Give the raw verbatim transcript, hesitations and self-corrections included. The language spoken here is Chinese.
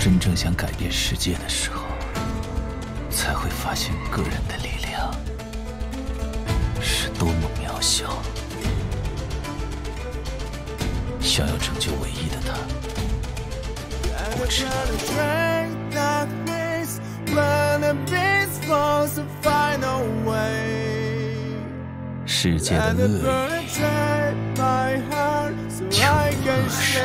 真正想改变世界的时候，才会发现个人的力量是多么渺小。想要拯救唯一的他，我知道世界的恶意，就如恶水。